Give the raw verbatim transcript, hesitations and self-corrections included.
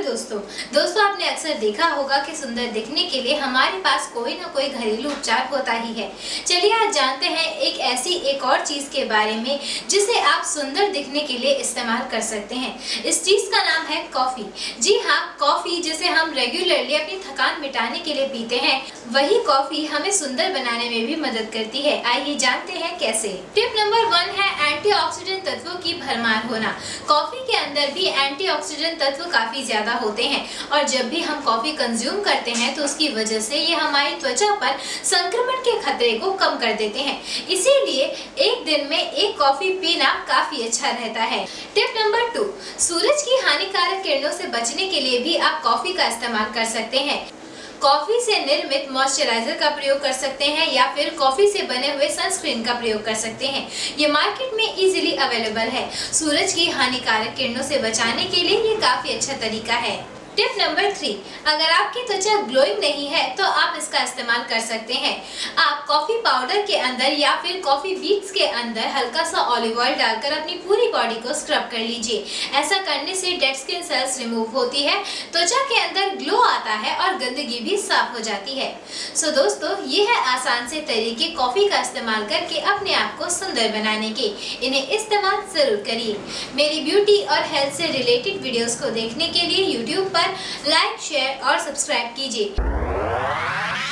नमस्कार दोस्तों दोस्तों आपने अक्सर देखा होगा कि सुंदर दिखने के लिए हमारे पास कोई ना कोई घरेलू उपचार होता ही है। चलिए आज जानते हैं एक ऐसी एक और चीज़ के बारे में जिसे आप सुंदर दिखने के लिए इस्तेमाल कर सकते हैं। इस चीज़ का नाम है कॉफ़ी। जी हाँ, कॉफ़ी जिसे हम रेगुलरली अपनी थकान मिटाने के लिए पीते हैं, वही कॉफ़ी हमें सुंदर बनाने में भी मदद करती है। आइए जानते हैं कैसे। टिप नंबर वन है एंटीऑक्सीडेंट तत्वों की भरमार होना। कॉफ़ी के अंदर भी एंटीऑक्सीडेंट तत्व काफ़ी ज़्यादा होते हैं और जब भी हम कॉफ़ी कंज्यूम करते हैं तो उसकी वजह से ये हमारी त्वचा पर संक्रमण के खतरे को कम कर देते हैं। इसीलिए एक दिन में एक कॉफ़ी पीना काफ़ी अच्छा रहता है। टिप नंबर टू, सूरज की हानिकारक किरणों से बचने के लिए भी आप कॉफ़ी का इस्तेमाल कर सकते हैं। कॉफ़ी से निर्मित मॉइस्चराइजर का प्रयोग कर सकते हैं या फिर कॉफ़ी से बने हुए सनस्क्रीन का प्रयोग कर सकते हैं। ये मार्केट में इजीली अवेलेबल है। सूरज की हानिकारक किरणों से बचाने के लिए ये काफ़ी अच्छा तरीका है। टिप नंबर थ्री, अगर आपकी त्वचा ग्लोइंग नहीं है तो आप इसका इस्तेमाल कर सकते हैं। आप कॉफ़ी पाउडर के अंदर या फिर कॉफ़ी बीट्स के अंदर हल्का सा ऑलिव ऑयल डालकर अपनी पूरी बॉडी को स्क्रब कर लीजिए। ऐसा करने से डेड स्किन सेल्स रिमूव होती है, त्वचा के अंदर ग्लो आता है और गंदगी भी साफ हो जाती है। सो दोस्तों, ये है आसान से तरीके कॉफ़ी का इस्तेमाल करके अपने आप को सुंदर बनाने के। इन्हें इस्तेमाल ज़रूर करिए। मेरी ब्यूटी और हेल्थ से रिलेटेड वीडियोज़ को देखने के लिए यूट्यूब लाइक शेयर और सब्सक्राइब कीजिए।